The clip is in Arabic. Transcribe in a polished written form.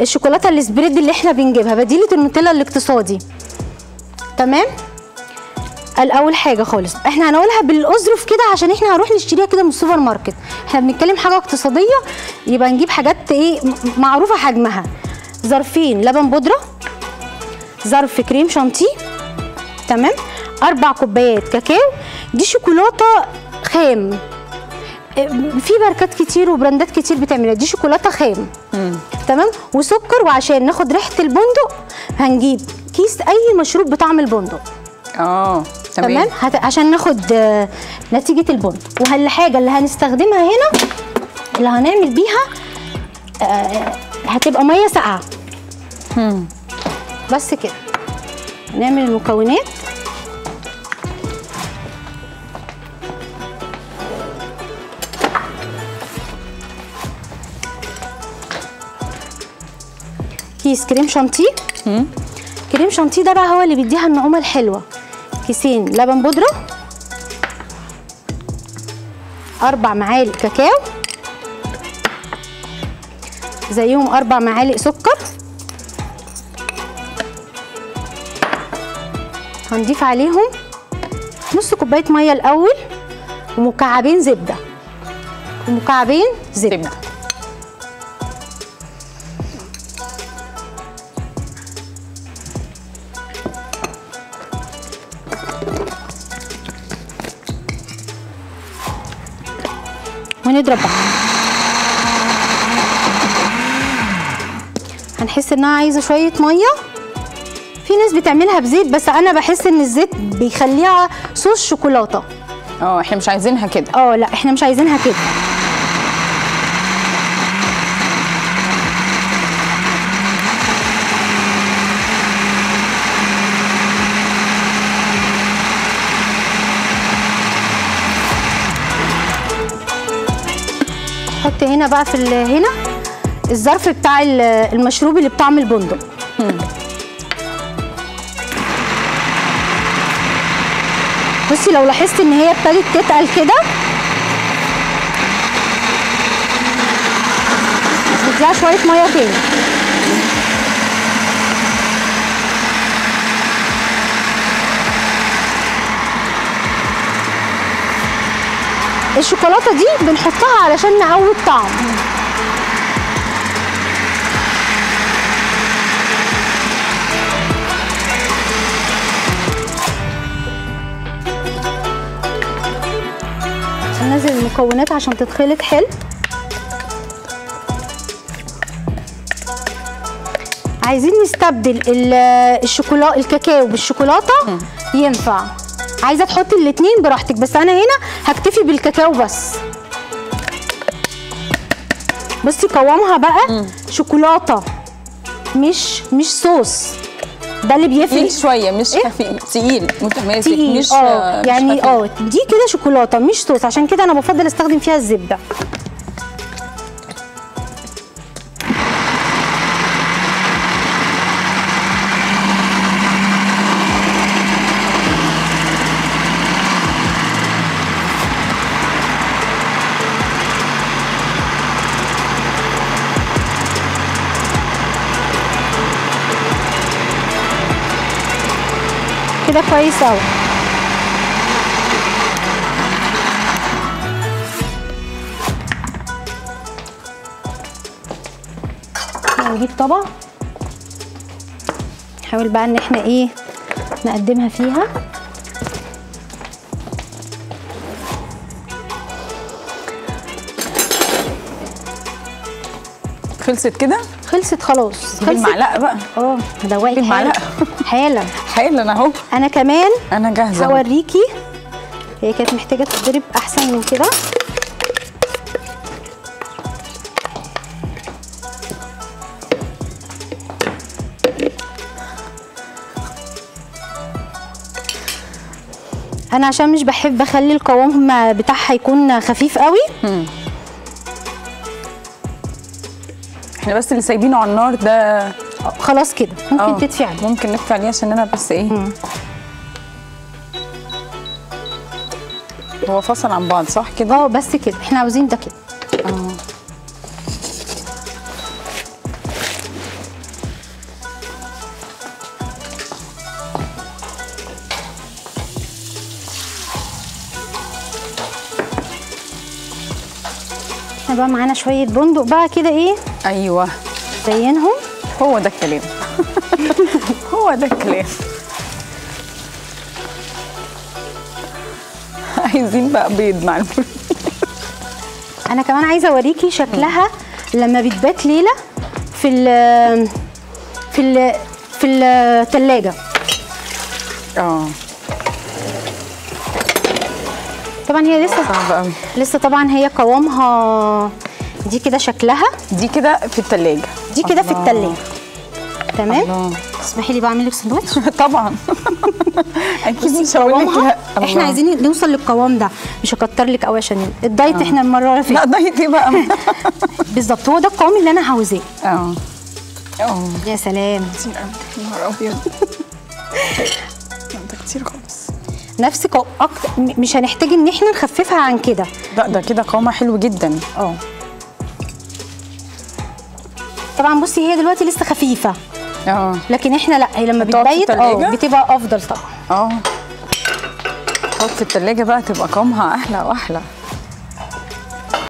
الشوكولاته السبريد اللي احنا بنجيبها بديله النوتيلا الاقتصادي. تمام. الاول حاجه خالص احنا هنقولها بالاظرف كده عشان احنا هنروح نشتريها كده من السوبر ماركت، احنا بنتكلم حاجه اقتصاديه يبقى نجيب حاجات ايه معروفه حجمها. ظرفين لبن بودره، ظرف كريم شانتيه، تمام، 4 كوبايات كاكاو. دي شوكولاته خام، في ماركات كتير وبراندات كتير بتعملها، دي شوكولاته خام. تمام. وسكر، وعشان ناخد ريحه البندق هنجيب كيس اي مشروب بطعم البندق. تمام. عشان ناخد نتيجه البندق. وهالحاجه اللي هنستخدمها هنا اللي هنعمل بيها هتبقى ميه ساقعه. بس كده هنعمل المكونات. كيس كريم شانتيه، كريم شانتيه ده بقى هو اللي بيديها النعومه الحلوه. كيسين لبن بودره، 4 معالق كاكاو، زيهم 4 معالق سكر، هنضيف عليهم نص كوبايه ميه الاول، ومكعبين زبده، ونضرب بعض. هنحس انها عايزه شويه ميه، في ناس بتعملها بزيت بس انا بحس ان الزيت بيخليها صوص شوكولاته. احنا مش عايزينها كده. لا احنا مش عايزينها كده. حط هنا بقى في هنا الظرف بتاع المشروب اللي بطعم البندق. بصي لو لاحظت ان هي ابتدت تتقل كده بتديها شويه ميه تاني. الشوكولاته دي بنحطها علشان نقوي الطعم. هننزل المكونات عشان تتخلط حلو. عايزين نستبدل الشوكولاته الكاكاو بالشوكولاته ينفع، عايزه تحطي الاتنين براحتك بس انا هنا هكتفي بالكاكاو بس. بصي قوامها بقى شوكولاته مش صوص، ده اللي بيفرق. تقيل شويه مش خفيف، تقيل متماسك مش يعني دي كده شوكولاته مش صوص، عشان كده انا بفضل استخدم فيها الزبده. كده كويس اوي. هنجيب طبق نحاول بقى ان احنا نقدمها فيها. خلصت كده؟ خلصت خلاص. خلصت بالمعلقه بقى. دوقي بالمعلقه حالا حالا اهو. انا كمان انا جاهزه هوريكي. هي كانت محتاجه تتضرب احسن من كده. انا عشان مش بحب اخلي القوام بتاعها يكون خفيف قوي، احنا بس اللي سايبينه على النار ده خلاص كده ممكن تدفي عليه. ممكن نكفي عليه عشان انا بس هو فصل عن بعض صح كده؟ بس كده احنا عاوزين ده كده. احنا بقى معانا شويه بندق بقى كده ايه، ايوه زينهم. هو ده الكلام هو ده الكلام. عايزين بقى بيض مع الفول. انا كمان عايزه اوريكي شكلها لما بتبات ليله في ال في ال في الثلاجه. طبعا هي لسه صعبه قوي، لسه طبعا هي قوامها دي كده، شكلها دي كده في الثلاجه، دي كده في الثلاجه. تمام، اسمحي لي بعمل لك سندوتش. طبعا اكيد مش هقول. احنا عايزين نوصل للقوام ده، مش هكتر لك قوي عشان الدايت احنا المره اللي فاتت. لا دايت ايه بقى بالظبط، هو ده القوام اللي انا عاوزاه. يا سلام، يا نهار ابيض ده كتير خالص. نفس اكتر، مش هنحتاج ان احنا نخففها عن كده. لا ده كده قوامها حلو جدا. طبعا بصي هي دلوقتي لسه خفيفه، لكن احنا لا، هي لما بتبيت بتبقى افضل طبعا. تقعد في التلاجة بقى تبقى قوامها احلى واحلى.